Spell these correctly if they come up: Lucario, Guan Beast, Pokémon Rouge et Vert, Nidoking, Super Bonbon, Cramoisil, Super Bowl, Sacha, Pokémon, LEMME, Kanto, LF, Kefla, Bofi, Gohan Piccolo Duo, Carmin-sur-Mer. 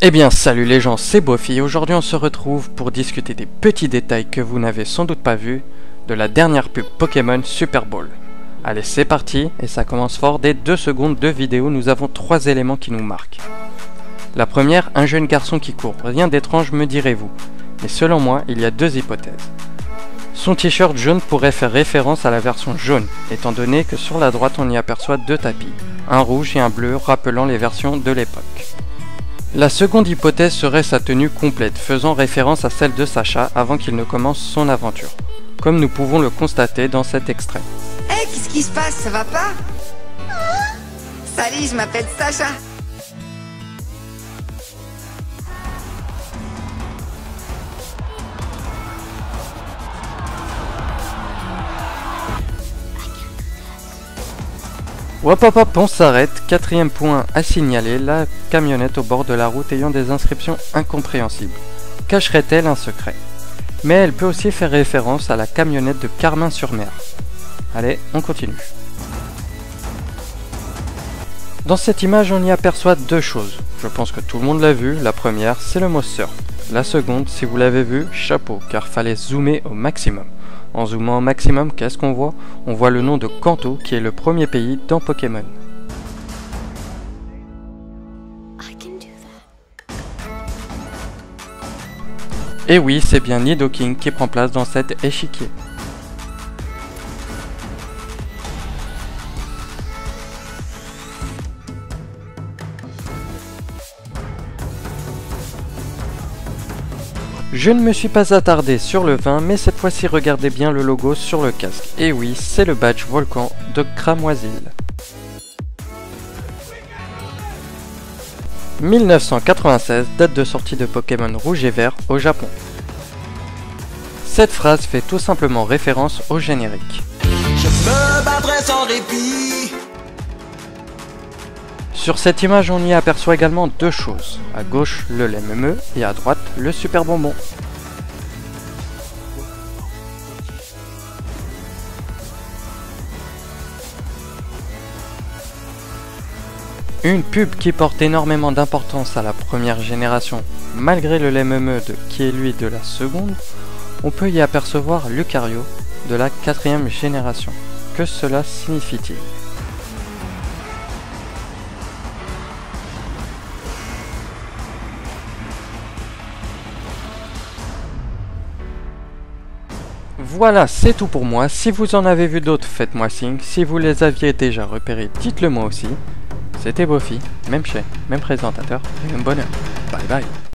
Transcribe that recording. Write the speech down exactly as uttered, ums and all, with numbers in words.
Eh bien salut les gens, c'est Bofi. Aujourd'hui on se retrouve pour discuter des petits détails que vous n'avez sans doute pas vus de la dernière pub Pokémon Super Bowl. Allez c'est parti, et ça commence fort. Dès deux secondes de vidéo, nous avons trois éléments qui nous marquent. La première, un jeune garçon qui court, rien d'étrange me direz-vous, mais selon moi il y a deux hypothèses. Son t-shirt jaune pourrait faire référence à la version jaune, étant donné que sur la droite on y aperçoit deux tapis, un rouge et un bleu rappelant les versions de l'époque. La seconde hypothèse serait sa tenue complète, faisant référence à celle de Sacha avant qu'il ne commence son aventure, comme nous pouvons le constater dans cet extrait. Hé, hey, qu'est-ce qui se passe, ça va pas? Salut, je m'appelle Sacha. Hop hop hop, on s'arrête. Quatrième point à signaler, la camionnette au bord de la route ayant des inscriptions incompréhensibles. Cacherait-elle un secret? Mais elle peut aussi faire référence à la camionnette de Carmin-sur-Mer. Allez, on continue. Dans cette image, on y aperçoit deux choses. Je pense que tout le monde l'a vu. La première, c'est le mot surf. La seconde, si vous l'avez vu, chapeau, car fallait zoomer au maximum. En zoomant au maximum, qu'est-ce qu'on voit? On voit le nom de Kanto, qui est le premier pays dans Pokémon. Et oui, c'est bien Nidoking qui prend place dans cet échiquier. Je ne me suis pas attardé sur le vin, mais cette fois-ci regardez bien le logo sur le casque. Et oui, c'est le badge volcan de Cramoisil. mille neuf cent quatre-vingt-seize, date de sortie de Pokémon Rouge et Vert au Japon. Cette phrase fait tout simplement référence au générique. Je me battrai sans répit. Sur cette image, on y aperçoit également deux choses. À gauche, le LEMME et à droite, le Super Bonbon. Une pub qui porte énormément d'importance à la première génération, malgré le LEMME de qui est lui de la seconde, on peut y apercevoir Lucario de la quatrième génération. Que cela signifie-t-il? Voilà, c'est tout pour moi. Si vous en avez vu d'autres, faites-moi signe. Si vous les aviez déjà repérés, dites-le moi aussi. C'était Bofi, même chaîne, même présentateur, et même bonheur. Bye bye.